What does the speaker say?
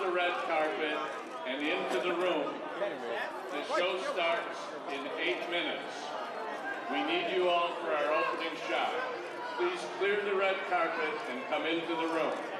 off the red carpet and into the room. The show starts in 8 minutes. We need you all for our opening shot. Please clear the red carpet and come into the room.